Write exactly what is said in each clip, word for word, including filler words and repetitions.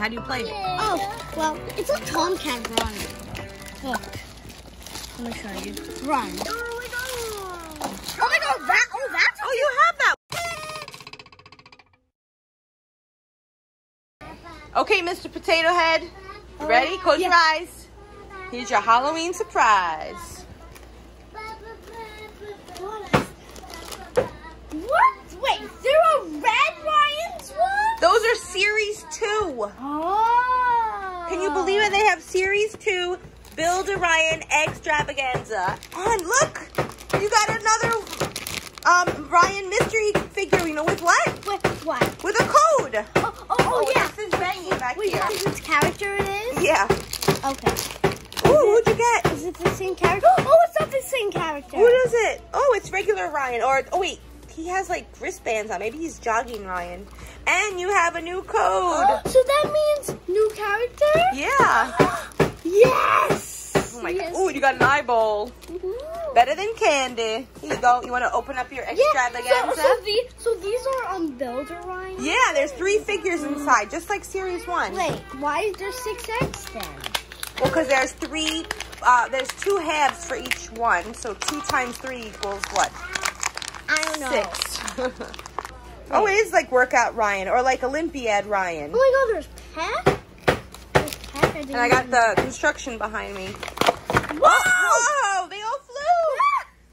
How do you play it? Yeah. Oh, well, it's a Tomcat run. Look. Let me show you. Run. Oh my god. Oh my god, that, oh that's, oh you have that. Okay, Mister Potato Head. You ready? Close yeah. your eyes. Here's your Halloween surprise. What? Wait, there are red Ryan's World? Those are series two. Oh. Can you believe it? They have series two Build-A-Ride extravaganza. And look, you got another um, Ryan mystery figure. You know with what? With what? With a code. Oh, oh, oh yeah. This is banging back Wait, here. Wait, which character it is? Yeah. Okay. Oh, what'd you get? Is it the same character? Oh, it's not the same character. What is it? Oh, it's regular Ryan. Or oh wait. He has like wristbands on. Maybe he's jogging, Ryan. And you have a new code. Oh, so that means new character? Yeah. Yes. Oh my yes. God. Ooh, you got an eyeball. Ooh. Better than candy. Here you go. You want to open up your extravaganza? Yeah, so, so, the, so these are on Builder Ryan? Yeah, there's three figures inside, just like Series one. Wait, why is there six X then? Well, because there's three, uh, there's two halves for each one. So two times three equals what? I don't know. Six. Oh, it is like Workout Ryan or like Olympiad Ryan. Oh my god, there's Pat. There's Pat. I didn't and I got the know. construction behind me. Whoa! Oh, whoa, they all flew.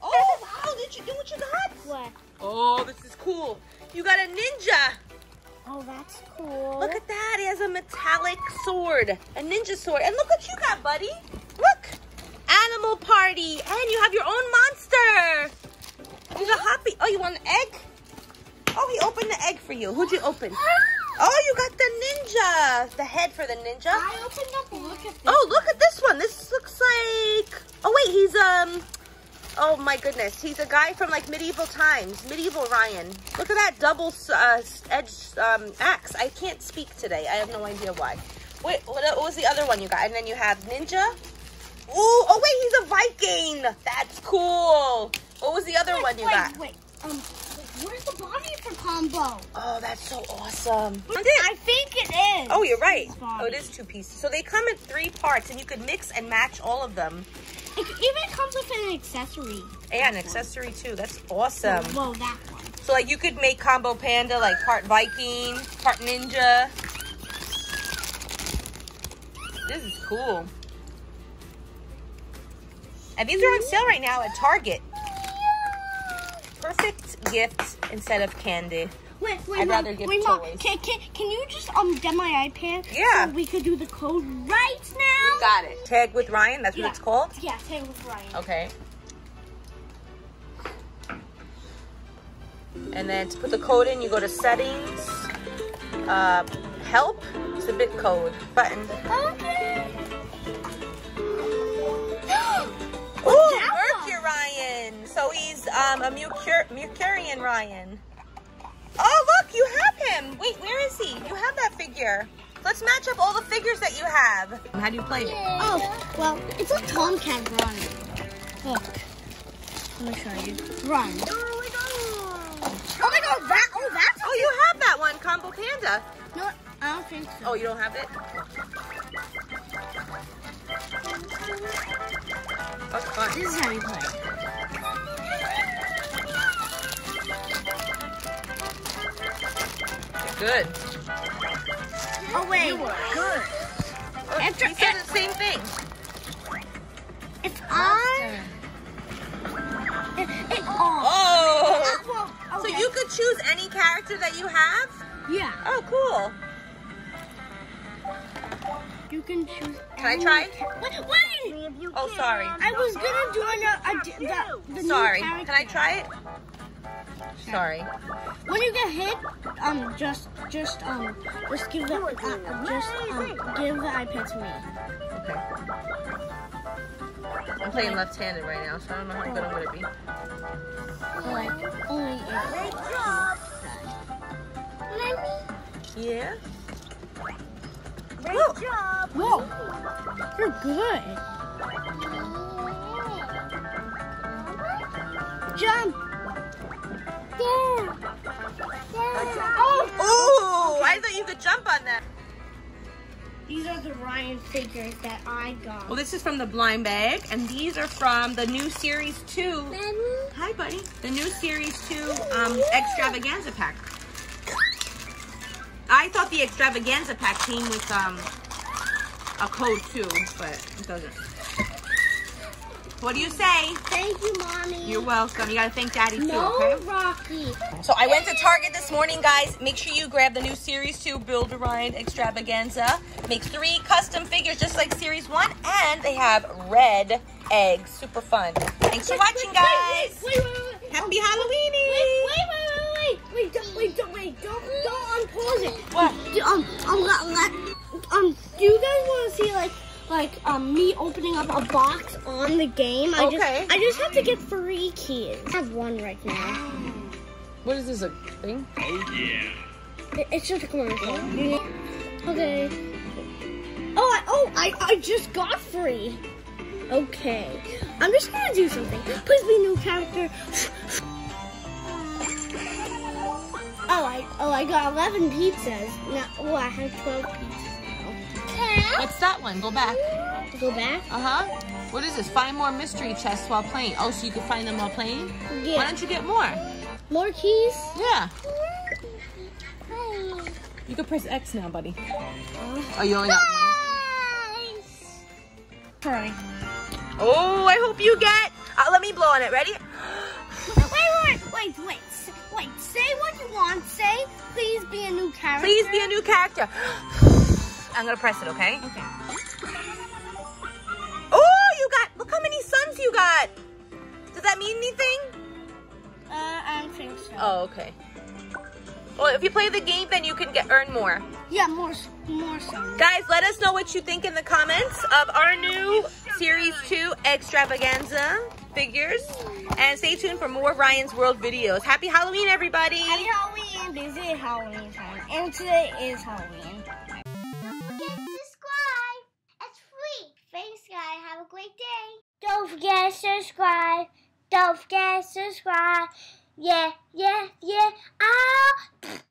Oh, wow, did you do what you got? What? Oh, this is cool. You got a ninja. Oh, that's cool. Look at that. He has a metallic sword, a ninja sword. And look what you got, buddy. Look. Animal party. And you have your own monster. He's a hoppy. Oh, you want an egg? Oh, he opened the egg for you. Who'd you open? Oh, you got the ninja. The head for the ninja. I opened up. Look at this. Oh, look at this one. This looks like... Oh, wait. He's, um... Oh, my goodness. He's a guy from, like, medieval times. Medieval Ryan. Look at that double uh, edged um, axe. I can't speak today. I have no idea why. Wait, what was the other one you got? And then you have ninja. Ooh, oh, wait. He's a Viking. That's cool. What was the other wait, one you wait, got? Wait, um, where's the Bobby for combo? Oh, that's so awesome. I think it is. Oh, you're right. Oh, it is two pieces. So they come in three parts, and you could mix and match all of them. It even comes with an accessory. Yeah, an accessory, too. That's awesome. Whoa, that one. So, like, you could make Combo Panda, like, part Viking, part Ninja. This is cool. And these are on sale right now at Target. Perfect gift instead of candy. Wait, wait, I'd rather give wait, toys. Mom, can, can, can you just um get my iPad? Yeah. So we could do the code right now. We got it. Tag with Ryan, that's yeah. what it's called? Yeah, Tag with Ryan. Okay. And then to put the code in, you go to settings, uh, help, submit code, button. Okay. So he's um, a Mercur Mercurian Ryan. Oh, look, you have him. Wait, where is he? You have that figure. Let's match up all the figures that you have. How do you play it? Oh, well, it's a Tomcat run. Look. Let me show you. Run. Oh, my God. Oh, my God. That, oh, that's Oh, you have that one, Combo Panda. No, I don't think so. Oh, you don't have it? Oh, this is how you play. Good. Oh wait. You were good. Look, after, he said after, the same thing. It's on. It, it, oh. oh. oh okay. So you could choose any character that you have? Yeah. Oh, cool. You can choose. Can any I try? What? What? Oh, sorry. I was gonna do another. The, the sorry. New can I try it? Sorry. When you get hit, um, just, just, um, just give the, uh, just, um, give the iPad to me. Okay. I'm playing left-handed right now, so I don't know how good I'm gonna be. Like, only if you Yeah? Great Whoa. job! Whoa! You're good! Jump! Yeah. Yeah. Oh, Ooh, I thought you could jump on that. These are the Ryan figures that I got. Well, this is from the blind bag, and these are from the new Series two. Mommy. Hi, buddy. The new Series two um, yeah. extravaganza pack. I thought the extravaganza pack came with um, a code too, but it doesn't. What do you say? Thank you, Mommy. You're welcome. You gotta thank Daddy no, too, okay? Rocky. So I went to Target this morning, guys. Make sure you grab the new Series two Build-A-Ride extravaganza. Make three custom figures just like Series one, and they have red eggs. Super fun. Thanks wait, for watching, wait, guys. Wait, wait, wait, wait. Happy Halloween-y. Wait, wait, wait, wait, wait. Wait, don't, wait, don't, wait. Don't, don't unpause it. What? Um, um, let, um, do you guys wanna see, like, like um, me opening up a box on the game. I okay. Just, I just have to get three keys. I have one right now. What is this, a thing? Oh yeah. It, it's just a commercial. Okay. Oh, I, oh, I, I just got three. Okay. I'm just gonna do something. Please be new character. Oh, I, oh, I got eleven pizzas. No, oh, I have twelve pizzas. What's that one? Go back. Go back? Uh-huh. What is this? Find more mystery chests while playing. Oh, so you can find them while playing? Yeah. Why don't you get more? More keys? Yeah. Hi. You can press X now, buddy. Oh, oh you only got one. Sorry. Oh, I hope you get... Uh, let me blow on it. Ready? Wait, wait, wait, wait. Wait, say what you want. Say, please be a new character. Please be a new character. I'm gonna press it, okay? Okay. Oh, you got, look how many suns you got. Does that mean anything? Uh, I don't think so. Oh, okay. Well, if you play the game, then you can get earn more. Yeah, more, more suns. Guys, let us know what you think in the comments of our new Series two extravaganza figures. And stay tuned for more Ryan's World videos. Happy Halloween, everybody. Happy Halloween. This is Halloween time. And today is Halloween. Have a great day. Don't forget to subscribe. Don't forget to subscribe. Yeah, yeah, yeah. Ow.